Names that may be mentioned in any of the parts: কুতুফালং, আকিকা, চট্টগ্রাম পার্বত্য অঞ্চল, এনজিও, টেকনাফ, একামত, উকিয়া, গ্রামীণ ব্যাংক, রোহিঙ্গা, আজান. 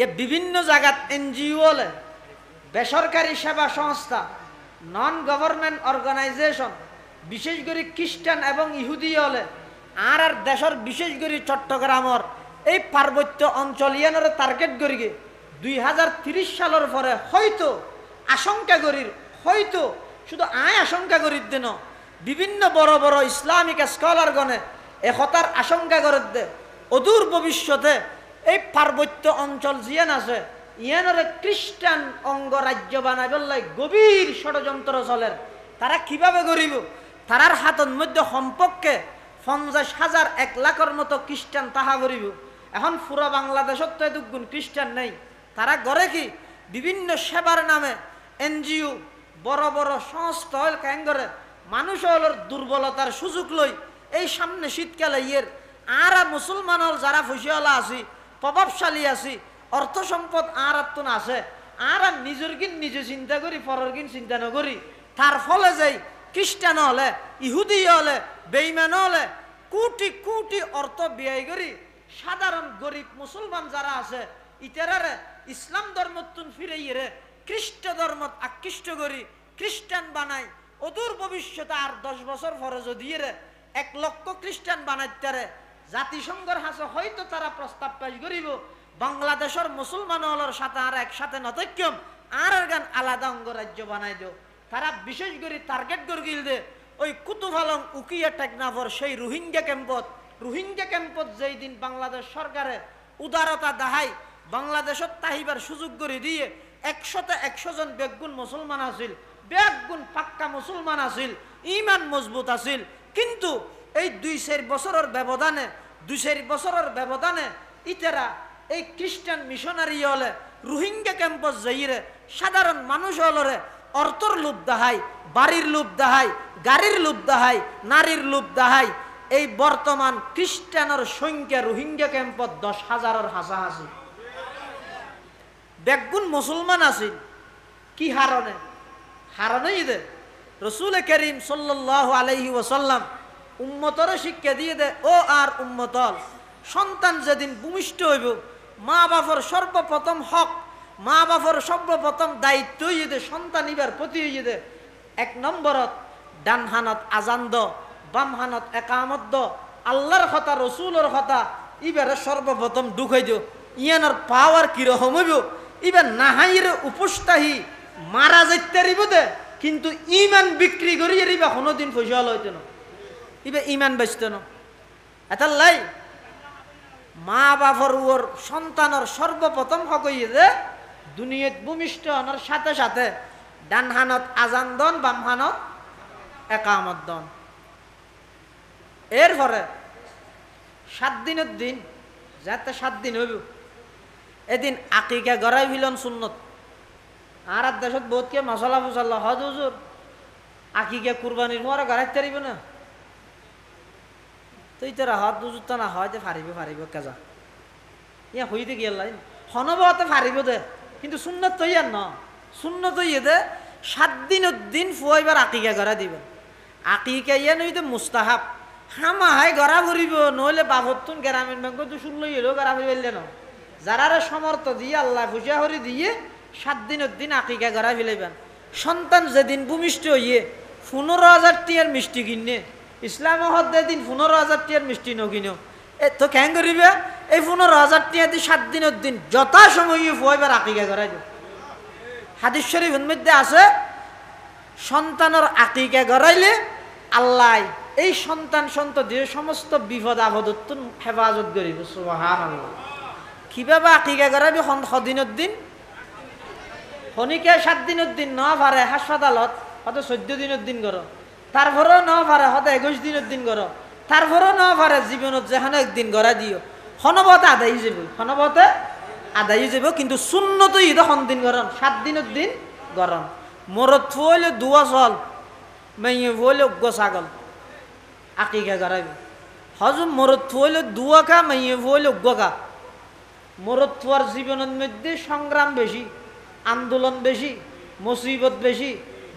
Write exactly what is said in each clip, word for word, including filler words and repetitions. এ বিভিন্ন জায়গাত এনজিও বেসরকারি সেবা সংস্থা নন গভর্নমেন্ট অর্গানাইজেশন বিশেষ করে খ্রিস্টান এবং ইহুদি হলে আর আর দেশের বিশেষ করে চট্টগ্রামের এই পার্বত্য অঞ্চল ইয়ানোর টার্গেট করি দুই হাজার তিরিশ সালের পরে হয়তো আশঙ্কা করি হয়তো শুধু আয় আশঙ্কা করি দেন বিভিন্ন বড় বড় ইসলামিক স্কলারগণে একতার আশঙ্কা করে দে অদূর ভবিষ্যতে এই পার্বত্য অঞ্চল জিয়ান আছে ইয়ানোরে খ্রিস্টান অঙ্গরাজ্য বানাবেলায় গভীর ষড়যন্ত্র চলের তারা কিভাবে গরিব তারার হাতের মধ্যে সম্পর্কে পঞ্চাশ হাজার এক লাখের মতো খ্রিস্টান তাহা গরিব এখন পুরো বাংলাদেশত তো দুগুণ খ্রিস্টান নেই তারা গড়ে কি বিভিন্ন সেবার নামে এনজিও বড় বড় সংস্থা হল কেন করে মানুষ হলোর দুর্বলতার সুযোগ লই এই সামনে শীতকালে ইয়ের আর মুসলমানর যারা ফুসিওয়ালা আছি প্রভাবশালী আছি অর্থ সম্পদ আর আত্মন আছে আর নিজের কিন নিজে চিন্তা করি পরের কিন চিন্তা না করি তার ফলে যাই খ্রিস্টান হলে ইহুদি হলে বেইমান হলে কোটি কোটি অর্থ ব্যয় করি সাধারণ গরিব মুসলমান যারা আছে ইতারারে ইসলাম ধর্মতুন ফিরে ইরে খ্রিস্ট ধর্মত আকৃষ্ট করি খ্রিস্টান বানাই অদূর ভবিষ্যতে আর দশ বছর পরে যদি ইরে এক লক্ষ খ্রিস্টান বানাইতারে জাতিসংঘের হাসে হয়তো তারা প্রস্তাব পেশ করিব বাংলাদেশের মুসলমান হলের সাথে আর একসাথে নতক্ষম আর গান আলাদা অঙ্গরাজ্য বানাই দেও তারা বিশেষ করে টার্গেট করগিল দে ওই কুতুফালং উকিয়া টেকনাফর সেই রোহিঙ্গা ক্যাম্পত রোহিঙ্গা ক্যাম্পত যেই দিন বাংলাদেশ সরকারে উদারতা দাহাই বাংলাদেশত তাহিবার সুযোগ করে দিয়ে একশোতে একশো জন বেগুন মুসলমান আসিল বেগুন পাক্কা মুসলমান আসিল ইমান মজবুত আসিল কিন্তু এই দুই চার বছরের ব্যবধানে দুই চার বছরের ব্যবধানে ইতারা এই খ্রিস্টান মিশনারি হলে রোহিঙ্গা ক্যাম্পত যাইরে সাধারণ মানুষ হলরে অর্থর লোভ দাহাই বাড়ির লোভ দাহাই গাড়ির লোভ দাহাই নারীর লোভ দাহাই এই বর্তমান খ্রিস্টানের সংখ্যা রোহিঙ্গা ক্যাম্পত দশ হাজারের হাসাহাসি বেগুন মুসলমান আসিল কি হারণে হারণেই দে রসুল করিম সাল্লাল্লাহু আলাইহি ওয়াসাল্লাম উম্মতর শিক্ষা দিয়ে দে ও আর উম্মতল সন্তান যেদিন ভূমিষ্ঠ হইব মা বাবার সর্বপ্রথম হক মা বাবার সর্বপ্রথম দায়িত্ব হইয়ে দে সন্তান ইবার প্রতি হইয়ে দে এক নম্বরত ডান হানত আজান দ বাম হানত একামত দ আল্লাহর কথা রসুলের কথা ইবারে সর্বপ্রথম ঢুকাই দিও ইয়ানোর পাওয়ার কিরকম হইব ইবার নাহাইয়ের উপস্থাহী মারা যাইতারিব দে কিন্তু ইমান বিক্রি করি এরিবা কোনোদিন ফসল হইত না ইবা ইমান বেচত না এটার লাই মা বাবার ওর সন্তানের সর্বপ্রথম হক হইয়ে দে দুনিয়াত ভূমিষ্ঠ হওয়ার সাথে সাথে ডান হানত আজান দন বাম হানত একামত দন এরপরে সাত দিনের দিন যাতে সাত দিন হইব এদিন আকিকা গড়াই ফিলন সুন্নত আর আর দেশত বহুতকে মশলা ফসলা হজ হুজুর আকিকা কুরবানির মরে গড়াইতে পারিব না তো ইতারা হজ হুজুর তো না হয় যে ফারিব ফারিব কাজা ইয়া হইতে গিয়ে লাইন হনবতে ফারিব দে কিন্তু সুন্নত তো ইয়ার না সুন্নত ইয়ে দে সাত দিন দিন ফুয়াইবার আকিকা গড়া দিবেন আকিকা ইয়ে নই তো মুস্তাহাব হামা হায় গড়া ঘুরিব নইলে বাবতুন গ্রামীণ ব্যাংক তো শুনলো এলেও গড়া ফেললে না যারা সমর্থ দিয়ে আল্লাহ পূজা হরি দিয়ে সাত দিনের দিন আকিকা গড়া ফেলেবেন সন্তান যেদিন ভূমিষ্ঠ হইয়ে পনেরো হাজার টিয়ার মিষ্টি কিনে ইসলাম দিন পনেরো হাজার টিয়ার মিষ্টি নকিনো এ তো কেন করিবে এই পনেরো হাজার টিয়া দিয়ে সাত দিনের দিন যথা সময় ফুয়াইবার আকিকা গড়াই দেব হাদিস শরীফের মধ্যে আছে সন্তানের আকিকা গড়াইলে আল্লাহ এই সন্তান সন্ততির সমস্ত বিপদ আপদত্ব হেফাজত করিব সুবহানাল্লাহ কিভাবে আকিকা গড়াবি সদিনের দিন খনিকে সাত দিনের দিন ন পারে হাসপাতালত হয়তো চোদ্দ দিনের দিন করো তারপরেও ন পারে হয়তো একুশ দিনের দিন করো তারপরেও ন পারে জীবনত যেখানে একদিন গড়া দিও হনবতে আদায় যাব হনবতে আদায় যাব কিন্তু শূন্যতই তো সন্দিন গরম সাত দিনের দিন গরম মরত ফুলে দুয়া চল মেয়ে ফুলে উগ্র ছাগল আকিকা গড়াইব হজ মরত ফুলে দুয়া খা মেয়ে ফুলে উগ্র খা মরত ফুয়ার জীবনের মধ্যে সংগ্রাম বেশি আন্দোলন বেশি মুসিবত বেশি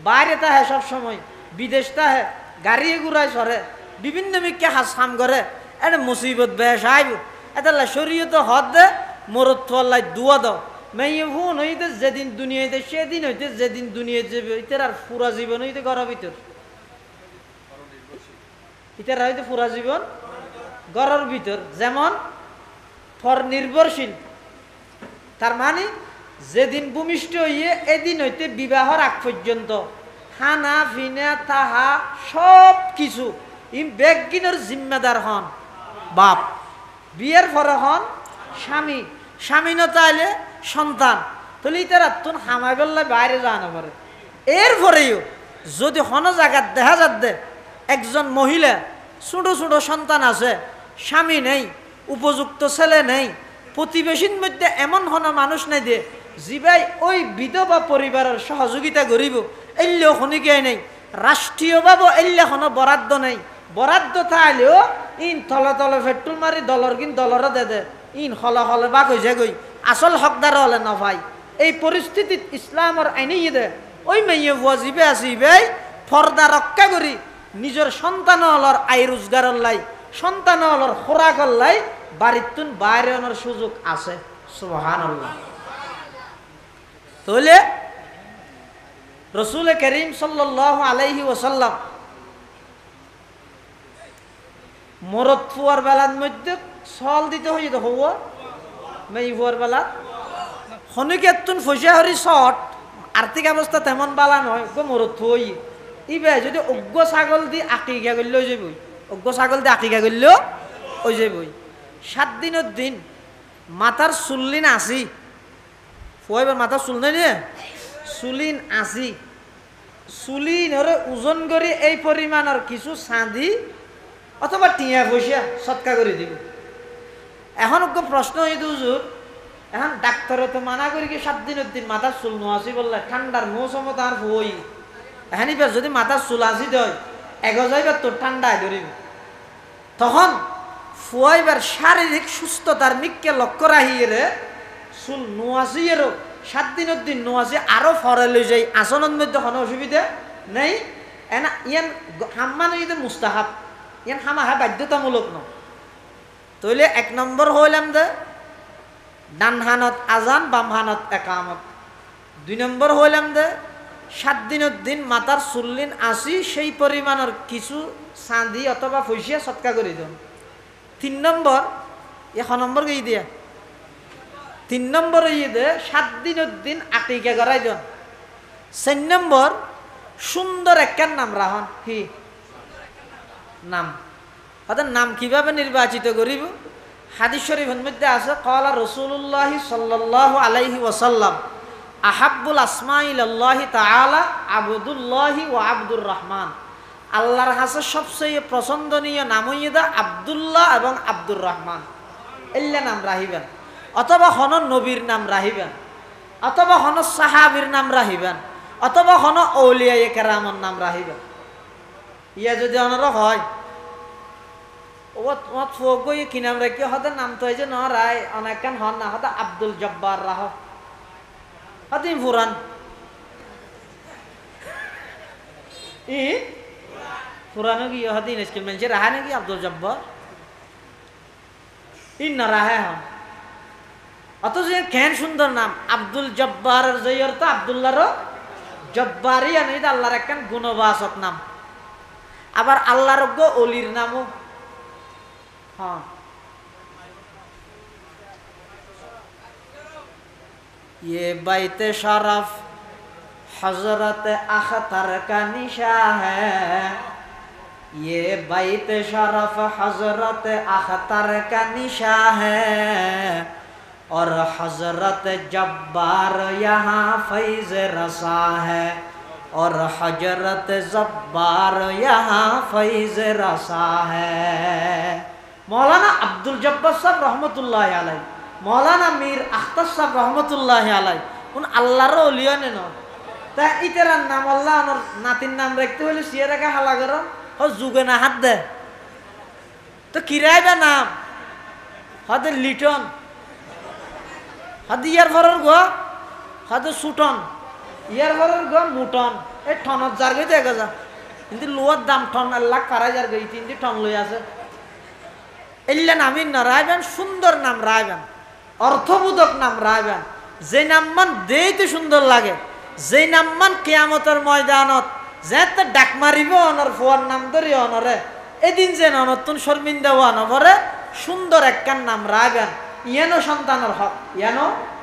বাইরে তাহে সবসময় বিদেশ তাহে গাড়িয়ে ঘুরায় সরে বিভিন্ন মিকে হাসাম করে এটা মুসিবত বেশ আইব এটা শরীয়ত হদ দে مرت والله دوا دا من يفون هيد زدين دنيا ده شدين هيد زدين دنيا جب إترار فورا زيبان هيد غراب إتر إترار هيد فورا زيبان غراب إتر زمان ثور نيربرشيل ترماني زدين بومشتو يه أدين هيد بيباهر أكفجن دا هانا فينا تها شاب كيسو إم بيجينر زمدار هان باب بير فرهان شامي شامي نتاله شنطان تلي ترتون حماي بالله بايري زانه بره إير فريو زودي خانه زعات ده زعات ده إكزون مهيله سودو سودو شنطان أسه شامي نهي وبوزوكت سله نهي پوتیبشین مدت امان خانه مانوش نده زیبای اوی بیدا با پریبار شهازوگی تا غریبو ایله خونی که نهی راشتیو با با ایله خانه براد دو نهی براد دو تالیو این تلا تلا فتول ماری دلارگین دلاره داده این خاله خاله باقی جایی اصل حق داره ولی نفای ای پریستیت اسلام ار اینی ده اوی من یه وظیفه ازیبای پردار رکه گری نیجر شنطانالر ایروزگارالای شنطانالر خوراکالای باریتون بایرانر شوزک آسه سبحان الله توله رسول کریم صلی الله علیه و سلم مرد فور بلاد مجد سال دیده هایی ده هوا می فور بلاد خونه که تون فجاهری سات ارتیک ابستا تهمان بالان هایی که مرد فویی ای به جدی اگو ساگل دی عقیقه گللو جی بوی اگو ساگل دی عقیقه گللو اجی بوی شد دین و دین ماتر سلین آسی فوی بر ماتر سلنه نیه سلین آسی سلین هره اوزنگری ای پریمانر کسو ساندی অথবা টিয়া পয়সা সৎকা করে দিব এখন ওকে প্রশ্ন হই হুজুর এখন ডাক্তার তো মানা করি কি সাত দিন দিন মাথা চুল নোয়াছি বললে ঠান্ডার মৌসুম তার হই এখন এবার যদি মাথা চুল আসি দয় এক জায়গায় তো ঠান্ডায় ধরিব তখন ফুয়াইবার শারীরিক সুস্থতার মিক্কে লক্ষ্য রাখিয়ে রে চুল নোয়াছি এরও সাত দিন দিন নোয়াছি আরও ফরে লই যাই আসনের মধ্যে কোনো অসুবিধা নেই এনা ইয়ান হাম্মানো ইদে মুস্তাহাব یعنی همه ها بدیت ملک نم. تولی یک نمبر هولم ده دانهانات آزان بامهانات اکامات. دو نمبر هولم ده شد دینو دین ماتار سولین آسی شی پریمانر کیسو ساندی اتبا فوشیا سطکا گریدم. تین نمبر یه خانمبر گیدیه. تین نمبر ییده شد دینو دین عقیقه گرایدم. سه نمبر شوندر اکن نام راهان هی. نام هذا نام كيف بن الباجيت غريب حديث شريف المدة قال رسول الله صلى الله عليه وسلم أحب الأسماء إلى الله تعالى عبد الله وعبد الرحمن الله حسن شبسي پرسندنية ناموية دا عبد الله وعبد عبد الرحمن إلا نام راهبا أتبا خانا نبير نام راهبا أتبا خانا صحابير نام راهبا أتبا خانا أولياء كرام نام راهبا یا جدی آن را خواهی، وقت وقت فوقی کنم را که هدف نام توی جن آرای آنکن هان نه هدف عبدالجبار راه، هدف این فوران، این فورانوگی یا هدف این اسکیل منچه راه نگی عبدالجبار، این نراهه هم، اتوس یه کهن شوندر نام عبدالجبار زیارتا عبدالله رو جباری آنید الله رکن گنواسات نام আবার আল্লাহর গো ওলির নামও হ্যাঁ ये बैत शरफ हजरत अख्तर का निशा है ये बैत शरफ हजरत अख्तर का निशा है और हजरत जब्बार यहाँ फैज रसा है اور حجرت زبار یہاں فیض رسا ہے مولانا عبدالجبار صاحب رحمت اللہ علیہ مولانا میر اختر صاحب رحمت اللہ علیہ ان اللہ رو لیانے نا تا ایتران نام اللہ ناتین نام رکھتے ہوئے سیرہ کا حالا کرو اور زوگنا حد دے تو کرائی بے نام حد لیٹون حد یار فرار گوا حد سوٹون ইয়ার ঘরের গম মুটন এই ঠনত জারগই দেখা যা কিন্তু লোয়ার দাম ঠন আল্লাহ কারাই জারগই তিনটি ঠন লই আছে এল্লা নামিন না রায়বেন সুন্দর নাম রায়বেন অর্থবোধক নাম রাখবেন, যে নাম মান দেইতে সুন্দর লাগে, যে নাম মান কিয়ামতের ময়দানত যেতে ডাক মারিব অনর ফোয়ার নাম ধরি অনরে এদিন যে নতুন শর্মিন্দা ওয়ান অবরে সুন্দর একখান নাম রাখবেন। ইয়ানো সন্তানের হক, ইয়ানো